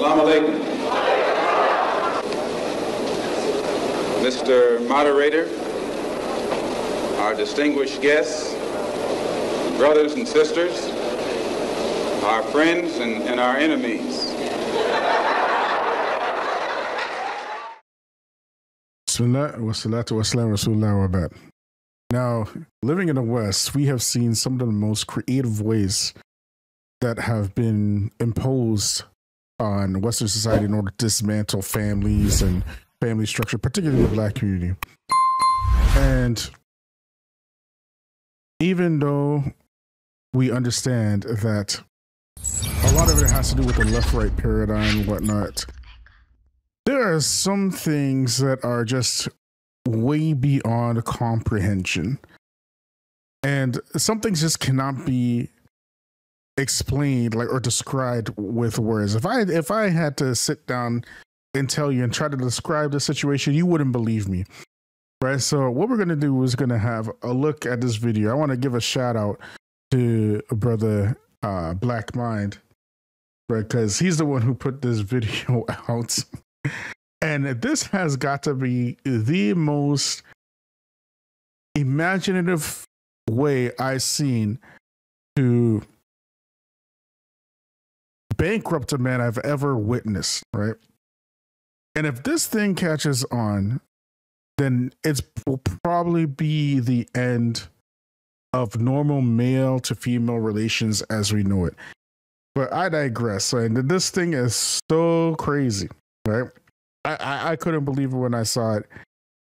Assalamu alaikum. Mr. Moderator, our distinguished guests, brothers and sisters, our friends and our enemies. Now, living in the West, we have seen some of the most creative ways that have been imposed on Western society in order to dismantle families and family structure, particularly the Black community. And even though we understand that a lot of it has to do with the left-right paradigm and whatnot, there are some things that are just way beyond comprehension. And some things just cannot be explained, like, or described with words. If I had to sit down and tell you and try to describe the situation, you wouldn't believe me, right? So what we're going to do is going to have a look at this video. I want to give a shout out to brother Black Mind, right? Because he's the one who put this video out. And this has got to be the most imaginative way I've seen to bankrupt a man I've ever witnessed, right? And if this thing catches on, then it will probably be the end of normal male to female relations as we know it. But I digress. And this thing is so crazy, right? I couldn't believe it when I saw it.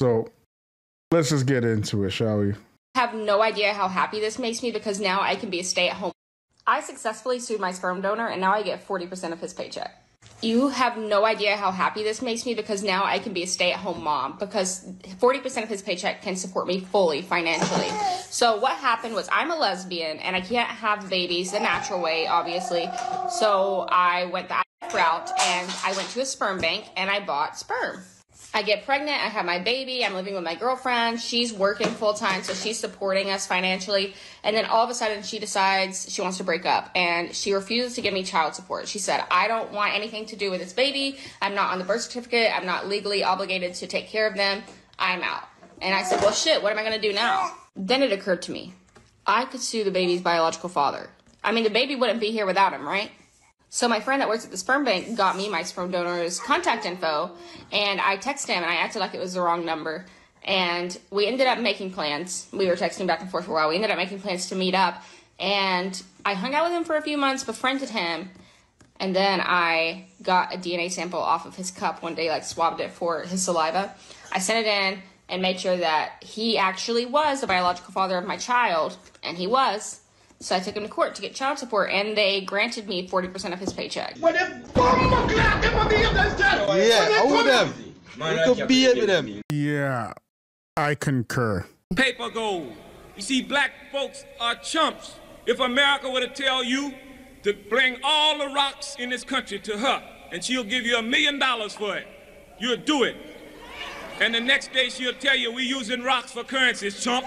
So let's just get into it, shall we? I have no idea how happy this makes me, because now I can be a stay-at-home. I successfully sued my sperm donor, and now I get 40% of his paycheck. You have no idea how happy this makes me, because now I can be a stay-at-home mom, because 40% of his paycheck can support me fully financially. So what happened was, I'm a lesbian, and I can't have babies the natural way, obviously. So I went the route, and I went to a sperm bank and I bought sperm. I get pregnant, I have my baby, I'm living with my girlfriend, she's working full-time, so she's supporting us financially, and then all of a sudden she decides she wants to break up, and she refuses to give me child support. She said, I don't want anything to do with this baby, I'm not on the birth certificate, I'm not legally obligated to take care of them, I'm out. And I said, well shit, what am I gonna do now? Then it occurred to me, I could sue the baby's biological father. I mean, the baby wouldn't be here without him, right? So my friend that works at the sperm bank got me my sperm donor's contact info, and I texted him, and I acted like it was the wrong number. And we ended up making plans. We were texting back and forth for a while. We ended up making plans to meet up, and I hung out with him for a few months, befriended him, and then I got a DNA sample off of his cup one day, like swabbed it for his saliva. I sent it in and made sure that he actually was the biological father of my child, and he was. So I took him to court to get child support, and they granted me 40% of his paycheck. Yeah, I concur. Paper gold. You see, Black folks are chumps. If America were to tell you to bring all the rocks in this country to her, and she'll give you $1 million for it, you'll do it. And the next day she'll tell you we're using rocks for currencies, chump.